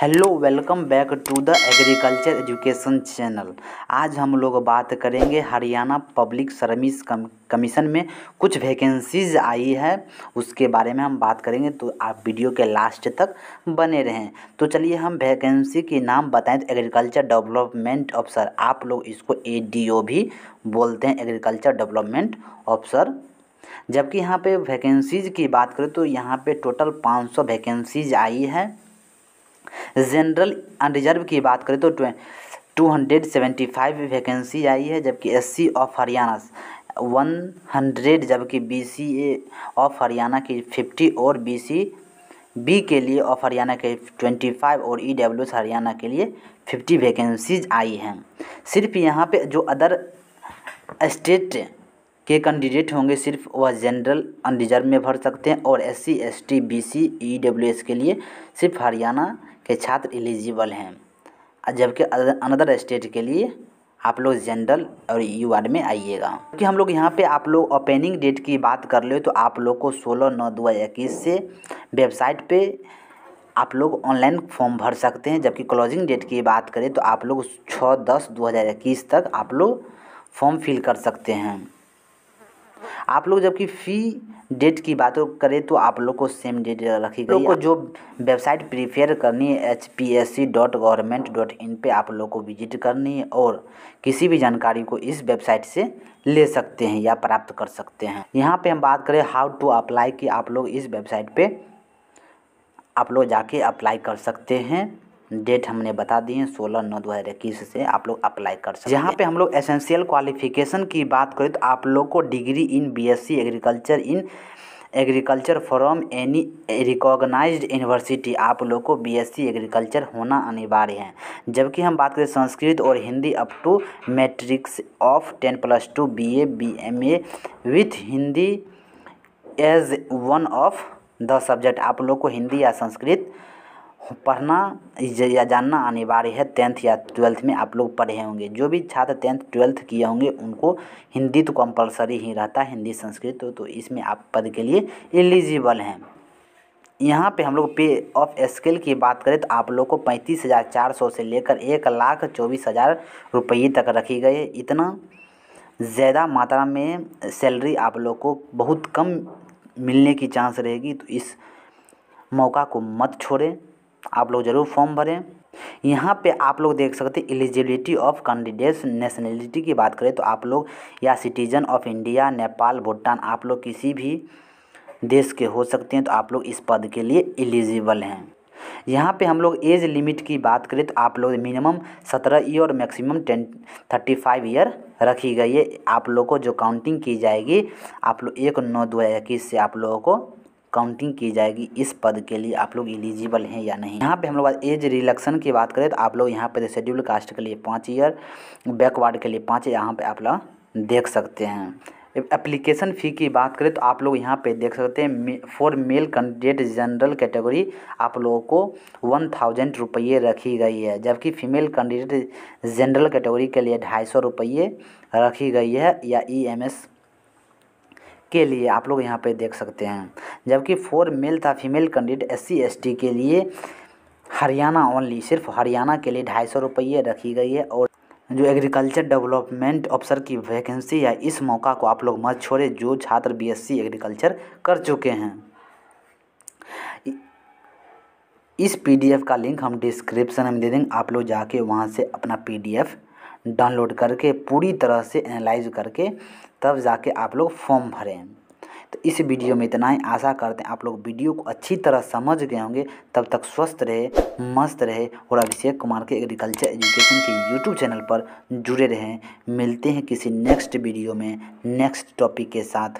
Hello welcome back to the agriculture education channel. आज हम लोग बात करेंगे हरियाणा पब्लिक सर्विस कमीशन में कुछ वैकेंसीज आई है उसके बारे में हम बात करेंगे, तो आप वीडियो के लास्ट तक बने रहें। तो चलिए हम वैकेंसी के नाम बताएं तो एग्रीकल्चर डेवलपमेंट ऑफिसर, आप लोग इसको ADO भी बोलते हैं, एग्रीकल्चर डेवलपमेंट ऑफिसर। जबकि यहाँ पर वैकेंसीज की बात करें तो यहाँ पर टोटल 500 वैकेंसीज आई है। जनरल एंड रिजर्व की बात करें तो 275 वैकेंसी आई है, जबकि SC ऑफ हरियाणा 100, जबकि BCA ऑफ हरियाणा की 50 और BCB के लिए ऑफ हरियाणा के 25 और EWS हरियाणा के लिए 50 वैकेंसीज आई हैं। सिर्फ यहाँ पे जो अदर स्टेट के कैंडिडेट होंगे सिर्फ वह जनरल एंड रिजर्व में भर सकते हैं, और SC ST BC EWS के लिए सिर्फ हरियाणा के छात्र एलिजिबल हैं, जबकि अनदर स्टेट के लिए आप लोग जनरल और UR में आइएगा। क्योंकि हम लोग यहाँ पे आप लोग ओपनिंग डेट की बात कर ले तो आप लोग को 16/9/2021 से वेबसाइट पे आप लोग ऑनलाइन फॉर्म भर सकते हैं, जबकि क्लोजिंग डेट की बात करें तो आप लोग 6/10/2021 तक आप लोग फॉर्म फिल कर सकते हैं आप लोग। जबकि फ़ी डेट की बात करें तो आप लोग को सेम डेट रखी गई। को जो वेबसाइट प्रीफेयर करनी है hpsc.government.in पे आप लोग को विजिट करनी है, और किसी भी जानकारी को इस वेबसाइट से ले सकते हैं या प्राप्त कर सकते हैं। यहाँ पे हम बात करें हाउ टू अप्लाई कि आप लोग इस वेबसाइट पे आप लोग जाके अप्लाई कर सकते हैं। डेट हमने बता दी है 16/9/2021 से आप लोग अप्लाई कर सकते हैं। यहाँ पे हम लोग एसेंशियल क्वालिफिकेशन की बात करें तो आप लोग को degree in BSc agriculture in agriculture from any recognised university, आप लोग को BSc एग्रीकल्चर होना अनिवार्य है। जबकि हम बात करें संस्कृत और Hindi up to matrix of 10+2 BA BMA with Hindi as one of the subject, आप लोग को हिंदी या संस्कृत पढ़ना या जानना अनिवार्य है। 10th या 12th में आप लोग पढ़े होंगे, जो भी छात्र 10th 12th किए होंगे उनको हिंदी तो कंपलसरी ही रहता है, हिंदी संस्कृत तो इसमें आप पद के लिए एलिजिबल हैं। यहाँ पे हम लोग पे ऑफ स्केल की बात करें तो आप लोग को 35,400 से लेकर 1,24,000 रुपये तक रखी गई है। इतना ज़्यादा मात्रा में सैलरी आप लोग को बहुत कम मिलने की चांस रहेगी, तो इस मौका को मत छोड़ें, आप लोग ज़रूर फॉर्म भरें। यहाँ पे आप लोग देख सकते हैं एलिजिबिलिटी ऑफ कैंडिडेट्स। नेशनलिटी की बात करें तो आप लोग या citizen of India, Nepal, Bhutan, आप लोग किसी भी देश के हो सकते हैं, तो आप लोग इस पद के लिए एलिजिबल हैं। यहाँ पे हम लोग एज लिमिट की बात करें तो आप लोग मिनिमम 17 ईयर, मैक्सिमम 35 ईयर रखी गई है। आप लोग को जो काउंटिंग की जाएगी आप लोग 1/9/2021 से आप लोगों को काउंटिंग की जाएगी, इस पद के लिए आप लोग एलिजिबल हैं या नहीं। यहाँ पे हम लोग एज रिलैक्सेशन की बात करें तो आप लोग यहाँ पे शेड्यूल कास्ट के लिए 5 ईयर, बैकवर्ड के लिए 5, यहाँ पे आप लोग देख सकते हैं। एप्लीकेशन फ़ी की बात करें तो आप लोग यहाँ पे देख सकते हैं for male candidate general category आप लोगों को 1000 रुपये रखी गई है, जबकि फीमेल कैंडिडेट जनरल कैटेगरी के लिए 250 रुपये रखी गई है या EMS के लिए आप लोग यहाँ पे देख सकते हैं। जबकि फॉर मेल था फीमेल कैंडिडेट SC ST के लिए हरियाणा ओनली, सिर्फ हरियाणा के लिए 250 रुपये रखी गई है। और जो एग्रीकल्चर डेवलपमेंट ऑफिसर की वैकेंसी है इस मौका को आप लोग मत छोड़ें, जो छात्र BSc एग्रीकल्चर कर चुके हैं। इस PDF का लिंक हम डिस्क्रिप्शन में दे देंगे, आप लोग जाके वहाँ से अपना PDF डाउनलोड करके पूरी तरह से एनालाइज करके तब जाके आप लोग फॉर्म भरें। तो इस वीडियो में इतना ही, आशा करते हैं आप लोग वीडियो को अच्छी तरह समझ गए होंगे। तब तक स्वस्थ रहे, मस्त रहे, और अभिषेक कुमार के एग्रीकल्चर एजुकेशन के YouTube चैनल पर जुड़े रहें। मिलते हैं किसी नेक्स्ट वीडियो में नेक्स्ट टॉपिक के साथ।